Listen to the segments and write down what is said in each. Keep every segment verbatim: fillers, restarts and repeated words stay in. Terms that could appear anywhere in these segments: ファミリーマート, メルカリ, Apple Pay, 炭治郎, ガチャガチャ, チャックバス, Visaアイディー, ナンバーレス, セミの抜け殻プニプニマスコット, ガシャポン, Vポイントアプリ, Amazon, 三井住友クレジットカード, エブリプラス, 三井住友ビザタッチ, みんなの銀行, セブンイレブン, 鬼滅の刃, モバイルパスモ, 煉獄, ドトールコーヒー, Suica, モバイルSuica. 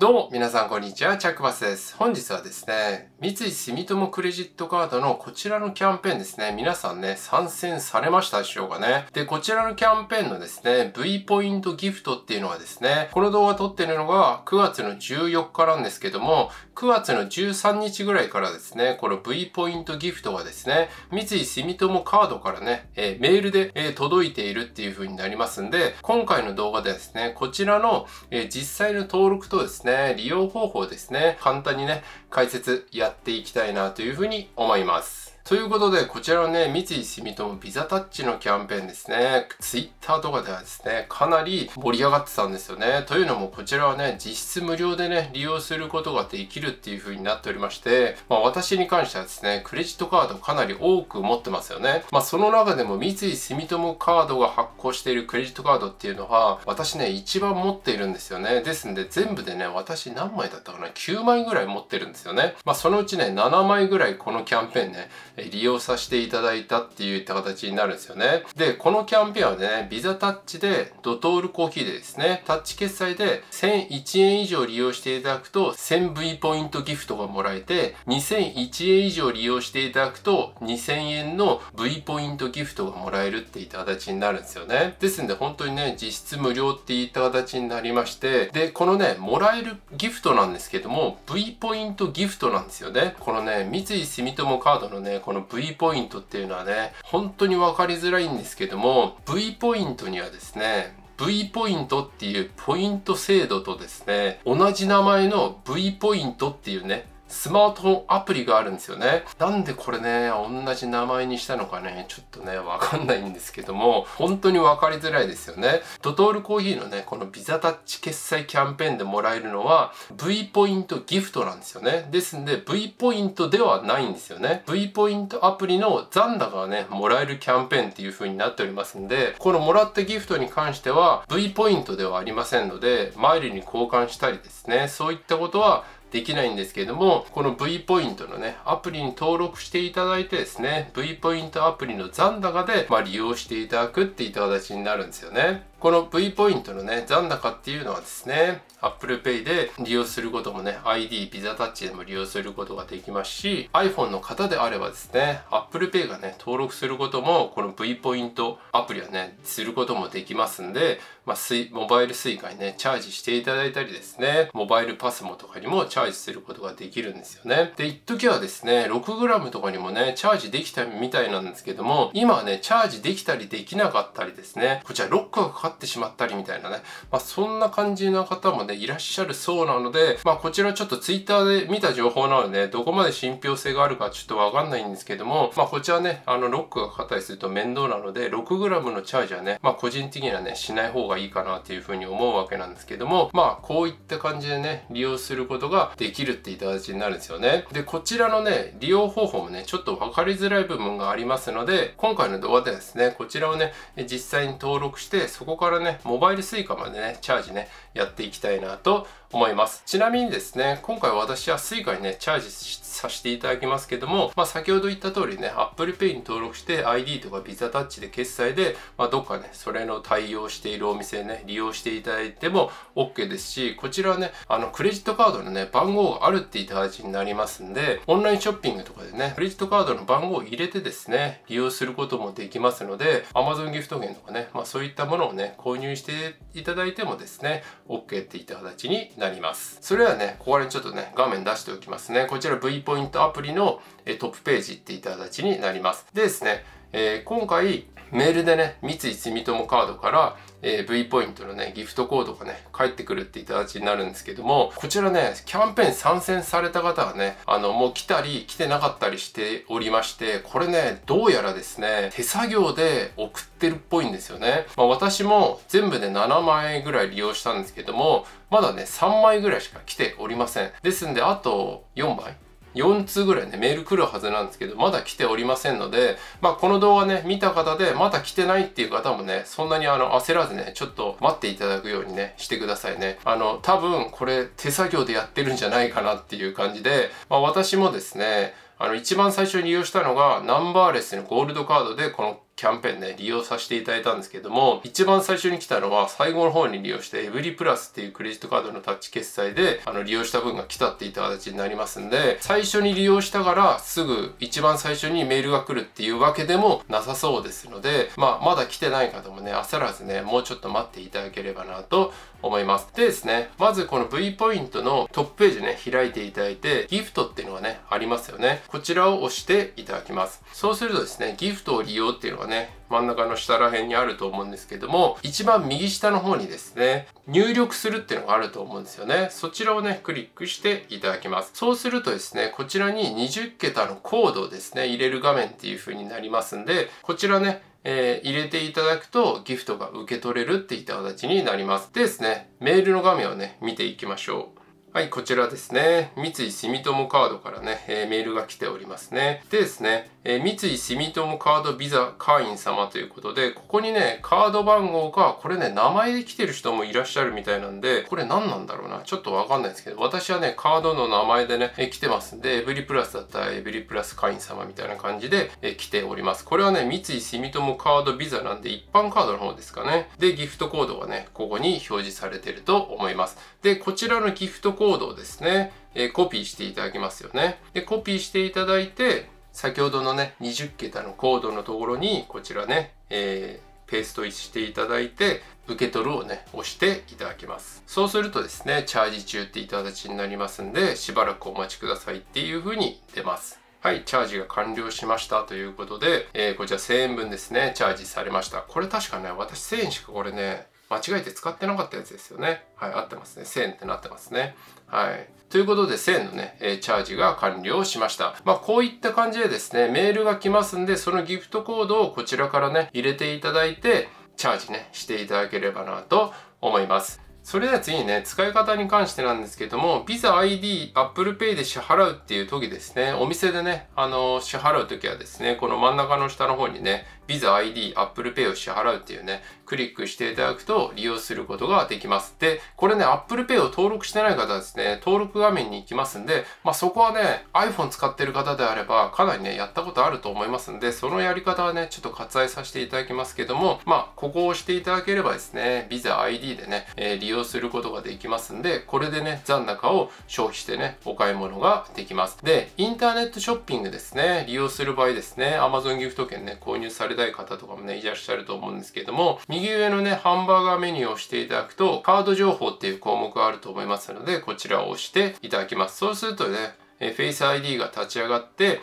どうも皆さんこんにちは、チャックバスです。本日はですね、三井住友クレジットカードのこちらのキャンペーンですね、皆さんね、参戦されましたでしょうかね。で、こちらのキャンペーンのですね、V ポイントギフトっていうのはですね、この動画撮ってるのがくがつのじゅうよっかなんですけども、くがつのじゅうさんにちぐらいからですね、この V ポイントギフトがですね、三井住友カードからね、えー、メールで、えー、届いているっていう風になりますんで、今回の動画でですね、こちらの、えー、実際の登録とですね、利用方法ですね、簡単にね解説やっていきたいなというふうに思います。ということで、こちらのね、三井住友ビザタッチのキャンペーンですね、ツイッターとかではですね、かなり盛り上がってたんですよね。というのも、こちらはね、実質無料でね、利用することができるっていう風になっておりまして、まあ私に関してはですね、クレジットカードかなり多く持ってますよね。まあその中でも三井住友カードが発行しているクレジットカードっていうのは、私ね、一番持っているんですよね。ですんで、全部でね、私何枚だったかな、きゅうまいぐらい持ってるんですよね。まあそのうちね、ななまいぐらいこのキャンペーンね、利用させていただいたっていった形になるんですよね。で、このキャンペーンはね、ビザタッチでドトールコーヒーでですね、タッチ決済でせんいちえん以上利用していただくと せんブイ ポイントギフトがもらえて、にせんいちえん以上利用していただくとにせんえんの V ポイントギフトがもらえるっていった形になるんですよね。ですんで本当にね、実質無料っていった形になりまして、で、このね、もらえるギフトなんですけども、V ポイントギフトなんですよね。このね、三井住友カードのね、この V ポイントっていうのはね、本当に分かりづらいんですけども、 V ポイントにはですね、 V ポイントっていうポイント制度とですね、同じ名前の V ポイントっていうね、スマートフォンアプリがあるんですよね。なんでこれね、同じ名前にしたのかね、ちょっとね、わかんないんですけども、本当にわかりづらいですよね。ドトールコーヒーのね、このビザタッチ決済キャンペーンでもらえるのは、V ポイントギフトなんですよね。ですんで、V ポイントではないんですよね。V ポイントアプリの残高がね、もらえるキャンペーンっていう風になっておりますんで、このもらったギフトに関しては、V ポイントではありませんので、マイルに交換したりですね、そういったことは、できないんですけれども、この V ポイントのね、アプリに登録していただいてですね、V ポイントアプリの残高で、まあ、利用していただくっていった形になるんですよね。この V ポイントのね、残高っていうのはですね、Apple Pay で利用することもね、アイディー、ビザタッチでも利用することができますし、iPhone の方であればですね、Apple Pay がね、登録することも、この V ポイントアプリはね、することもできますんで、まあ、モバイル Suica にね、チャージしていただいたりですね、モバイル パスモ とかにもチャージすることができるんですよね。で、一時はですね、ろくグラム とかにもね、チャージできたみたいなんですけども、今はね、チャージできたりできなかったりですね、こちらろっこがかかってしまったりみたいなね、まあ、そんな感じの方もね、いらっしゃるそうなので、まあ、こちらちょっとツイッターで見た情報なので、どこまで信憑性があるかちょっとわかんないんですけども、まあ、こちらね、あの、ロックがかかったりすると面倒なので、ろくグラム のチャージはね、まあ、個人的にはね、しない方がいいかなっていうふうに思うわけなんですけども、まあ、こういった感じでね、利用することができるっていった形になるんですよね。で、こちらのね、利用方法もね、ちょっとわかりづらい部分がありますので、今回の動画でですね、こちらをね、実際に登録して、そこここからね、モバイルSuicaまでね、チャージね、やっていきたいなと思います。ちなみにですね、今回私はSuicaにね、チャージさせていただきますけども、まあ先ほど言った通りね、Apple Pay に登録して アイディー とか Visa Touch で決済で、まあどっかね、それの対応しているお店ね、利用していただいても OK ですし、こちらはね、あの、クレジットカードのね、番号があるっていった形になりますんで、オンラインショッピングとかでね、クレジットカードの番号を入れてですね、利用することもできますので、Amazon ギフト券とかね、まあそういったものをね、購入していただいてもですね、OK っていった形になります。それではね、ここらにちょっとね、画面出しておきますね。こちら V ポイントアプリのトップページっていった形になります。でですね、えー、今回メールでね、三井住友カードから、えー、V ポイントのね、ギフトコードがね、返ってくるっていった形になるんですけども、こちらね、キャンペーン参戦された方はね、あの、もう来たり来てなかったりしておりまして、これね、どうやらですね、手作業で送ってるっぽいんですよね。まあ私も全部でななまいぐらい利用したんですけども、まだね、さんまいぐらいしか来ておりません。ですんで、あとよんまい。よん通ぐらいね、メール来るはずなんですけど、まだ来ておりませんので、まあ、この動画ね、見た方で、まだ来てないっていう方もね、そんなにあの、焦らずね、ちょっと待っていただくようにね、してくださいね。あの、多分、これ、手作業でやってるんじゃないかなっていう感じで、まあ、私もですね、あの、一番最初に利用したのが、ナンバーレスのゴールドカードで、この、キャンペーンね、利用させていただいたんですけども、一番最初に来たのは最後の方に利用したエブリプラスっていうクレジットカードのタッチ決済で、あの利用した分が来たっていった形になりますんで、最初に利用したからすぐ一番最初にメールが来るっていうわけでもなさそうですので、まあ、まだ来てない方もね、焦らずね、もうちょっと待っていただければなと思います。でですね、まずこの V ポイントのトップページね、開いていただいて、ギフトっていうのがね、ありますよね。こちらを押していただきます。そうするとですね、ギフトを利用っていうのがね、真ん中の下ら辺にあると思うんですけども、一番右下の方にですね、入力するっていうのがあると思うんですよね。そちらをね、クリックしていただきます。そうするとですね、こちらににじゅっけたのコードをですね、入れる画面っていう風になりますんで、こちらね、えー、入れていただくとギフトが受け取れるっていった形になります。でですね、メールの画面をね、見ていきましょう。はい、こちらですね。三井住友カードからね、えー、メールが来ておりますね。でですね、えー、三井住友カードビザ会員様ということで、ここにね、カード番号か、これね、名前で来てる人もいらっしゃるみたいなんで、これ何なんだろうな。ちょっとわかんないんですけど、私はね、カードの名前でね、えー、来てますんで、エブリプラスだったらエブリプラス会員様みたいな感じで、えー、来ております。これはね、三井住友カードビザなんで、一般カードの方ですかね。で、ギフトコードがね、ここに表示されてると思います。で、こちらのギフトコードコードをですね、えー、コピーしていただきますよね。で、コピーしていただいて、先ほどのね、にじゅっけたのコードのところに、こちらね、えー、ペーストしていただいて、受け取るをね、押していただきます。そうするとですね、チャージ中っていった形になりますんで、しばらくお待ちくださいっていう風に出ます。はい、チャージが完了しましたということで、えー、こちらせんえんぶんですね、チャージされました。これ確かね、私せんえんしかこれね、間違えて使ってなかったやつですよね。はい、合ってますね。せんえんってなってますね。はい。ということで、せんえんのね、えー、チャージが完了しました。まあ、こういった感じでですね、メールが来ますんで、そのギフトコードをこちらからね、入れていただいて、チャージね、していただければなと思います。それでは次にね、使い方に関してなんですけども、Visa アイディー、Apple Pay で支払うっていう時ですね、お店でね、あのー、支払う時はですね、この真ん中の下の方にね、Visa アイディー、Apple Pay を支払うっていうね、クリックしていただくと利用することができます。で、これね、Apple Pay を登録してない方はですね、登録画面に行きますんで、まあそこはね、iPhone 使ってる方であれば、かなりね、やったことあると思いますんで、そのやり方はね、ちょっと割愛させていただきますけども、まあ、ここを押していただければですね、Visa アイディー でね、えー、利用利用することができますんで、これでね、残高を消費してね、お買い物ができます。で、インターネットショッピングですね、利用する場合ですね、Amazon ギフト券ね、購入されたい方とかもね、いらっしゃると思うんですけども、右上のね、ハンバーガーメニューを押していただくと、カード情報っていう項目があると思いますので、こちらを押していただきます。そうするとね、Face アイディー が立ち上がって、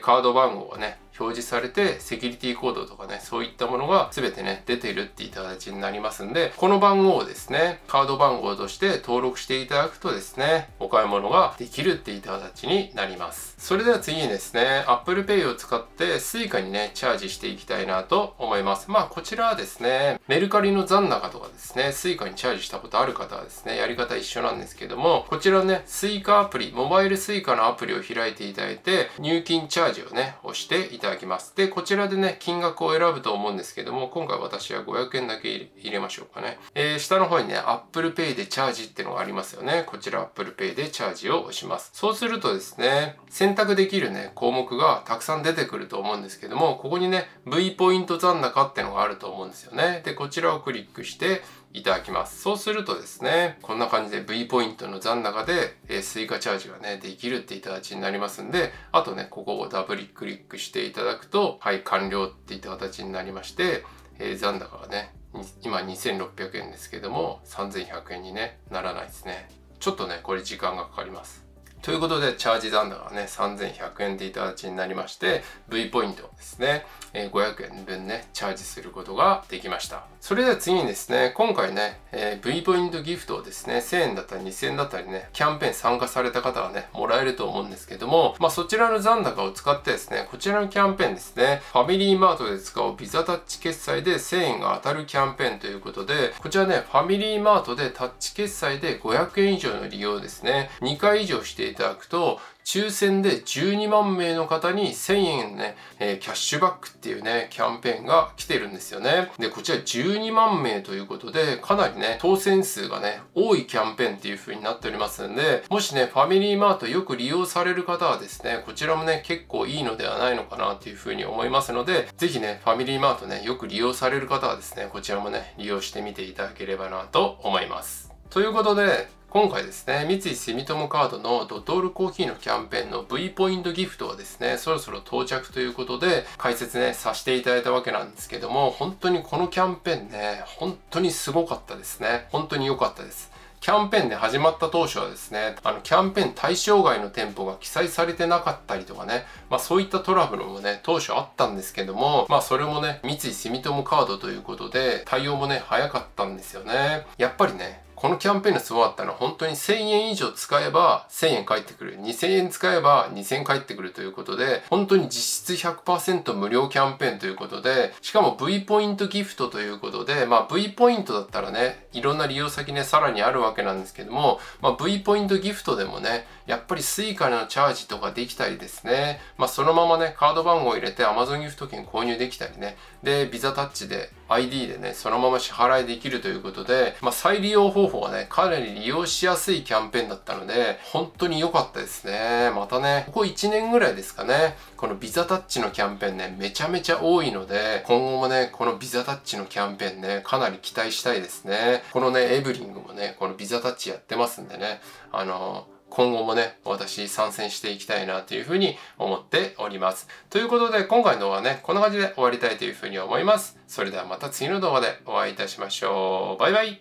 カード番号がね、表示されて、セキュリティコードとかね、そういったものが全てね、出ているっていった形になりますんで、この番号をですね、カード番号として登録していただくとですね、お買い物ができるっていった形になります。それでは次にですね、Apple Pay を使って Suica にね、チャージしていきたいなと思います。まあ、こちらはですね、メルカリの残高とかですね、Suica にチャージしたことある方はですね、やり方一緒なんですけども、こちらね、Suica アプリ、モバイル Suica のアプリを開いていただいて、入金チャージをね、押していただきます。いただきます。で、こちらでね、金額を選ぶと思うんですけども、今回私はごひゃくえんだけ入れましょうかね。えー、下の方にね、Apple Pay でチャージってのがありますよね。こちら Apple Pay でチャージを押します。そうするとですね、選択できるね、項目がたくさん出てくると思うんですけども、ここにね、V ポイント残高ってのがあると思うんですよね。で、こちらをクリックして、いただきます。そうするとですね、こんな感じで V ポイントの残高で、えー、スイカチャージがね、できるっていた形になりますんで、あとね、ここをダブルクリックしていただくと、はい、完了っていった形になりまして、えー、残高がね、今にせんろっぴゃくえんですけども、さんぜんひゃくえんに、ね、ならないですね。ちょっとね、これ時間がかかります。ということで、チャージ残高がね、さんぜんひゃくえんでいただちになりまして、V ポイントですね、ごひゃくえんぶんね、チャージすることができました。それでは次にですね、今回ね、V ポイントギフトをですね、せんえんだったりにせんえんだったりね、キャンペーン参加された方はね、もらえると思うんですけども、まあそちらの残高を使ってですね、こちらのキャンペーンですね、ファミリーマートで使うビザタッチ決済でせんえんが当たるキャンペーンということで、こちらね、ファミリーマートでタッチ決済でごひゃくえん以上の利用ですね、にかい以上していただくと、抽選でじゅうにまんめいの方にせんえんね、えー、キャッシュバックっていうね、キャンペーンが来てるんですよね。で、こちらじゅうにまんめいということで、かなりね、当選数がね、多いキャンペーンっていう風になっておりますんで、もしね、ファミリーマートよく利用される方はですね、こちらもね、結構いいのではないのかなっていう風に思いますので、ぜひね、ファミリーマートね、よく利用される方はですね、こちらもね、利用してみていただければなと思います。ということで、今回ですね、三井住友カードのドトールコーヒーのキャンペーンの V ポイントギフトはですね、そろそろ到着ということで解説ね、させていただいたわけなんですけども、本当にこのキャンペーンね、本当にすごかったですね。本当に良かったです。キャンペーンで始まった当初はですね、あの、キャンペーン対象外の店舗が記載されてなかったりとかね、まあそういったトラブルもね、当初あったんですけども、まあそれもね、三井住友カードということで、対応もね、早かったんですよね。やっぱりね、このキャンペーンのすごかったのは、本当にせんえん以上使えばせんえん返ってくる。にせんえん使えばにせんえん返ってくるということで、本当に実質 ひゃくパーセント 無料キャンペーンということで、しかも V ポイントギフトということで、まあ V ポイントだったらね、いろんな利用先ね、さらにあるわけなんですけども、まあ V ポイントギフトでもね、やっぱり スイカ のチャージとかできたりですね、まあそのままね、カード番号を入れて アマゾン ギフト券購入できたりね、で、ビザ タッチで アイディー でね、そのまま支払いできるということで、まあ再利用方法はね、かなり利用しやすいキャンペーンだったので、本当に良かったですね。またね、ここいちねんぐらいですかね、このビザタッチのキャンペーンね、めちゃめちゃ多いので、今後もね、このビザタッチのキャンペーンね、かなり期待したいですね。このね、エブリングもね、このビザタッチやってますんでね、あのー、今後もね、私参戦していきたいなというふうに思っております。ということで、今回の動画はね、こんな感じで終わりたいというふうに思います。それではまた次の動画でお会いいたしましょう。バイバイ。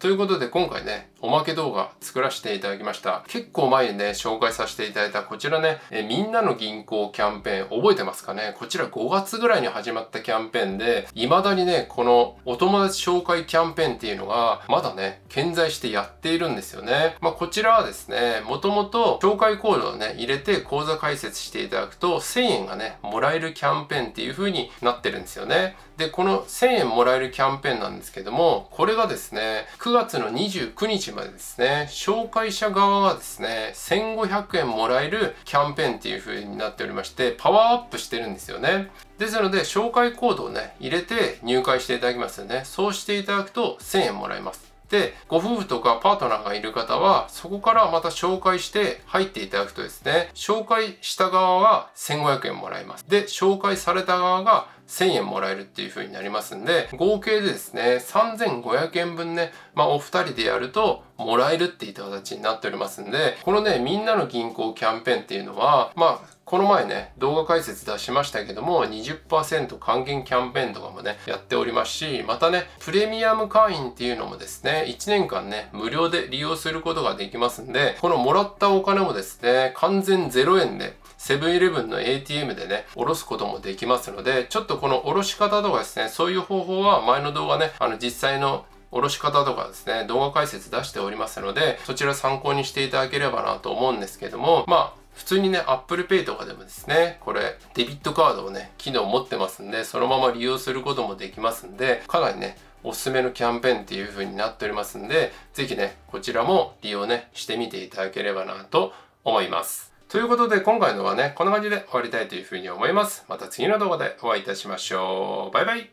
ということで今回ね、おまけ動画作らせていただきました。結構前にね、紹介させていただいたこちらね、えみんなの銀行キャンペーン覚えてますかね？こちらごがつぐらいに始まったキャンペーンで、未だにね、このお友達紹介キャンペーンっていうのが、まだね、健在してやっているんですよね。まあ、こちらはですね、もともと紹介コードをね、入れて口座開設していただくと、せんえんがね、もらえるキャンペーンっていう風になってるんですよね。で、このせんえんもらえるキャンペーンなんですけども、これがですね、くがつのにじゅうくにちまでですね、紹介者側がですね、せんごひゃくえんもらえるキャンペーンっていう風になっておりまして、パワーアップしてるんですよね。ですので、紹介コードをね、入れて入会していただきますよね。そうしていただくとせんえんもらえます。で、ご夫婦とかパートナーがいる方は、そこからまた紹介して入っていただくとですね、紹介した側がせんごひゃくえんもらえます。で、紹介された側がせんえんもらえるっていう風になりますんで、合計でですね、さんぜんごひゃくえんぶんね、まあお二人でやるともらえるっていった形になっておりますんで、このね、みんなの銀行キャンペーンっていうのは、まあ、この前ね、動画解説出しましたけども、にじゅっパーセント 還元キャンペーンとかもね、やっておりますし、またね、プレミアム会員っていうのもですね、いちねんかんね、無料で利用することができますんで、このもらったお金もですね、完全ゼロえんで、セブンイレブンの エーティーエム でね、下ろすこともできますので、ちょっとこの下ろし方とかですね、そういう方法は前の動画ね、あの実際の下ろし方とかですね、動画解説出しておりますので、そちら参考にしていただければなと思うんですけども、まあ、普通にね、アップルペイ とかでもですね、これ、デビットカードをね、機能持ってますんで、そのまま利用することもできますんで、かなりね、おすすめのキャンペーンっていう風になっておりますんで、ぜひね、こちらも利用ね、してみていただければなと思います。ということで、今回のはね、こんな感じで終わりたいというふうに思います。また次の動画でお会いいたしましょう。バイバイ。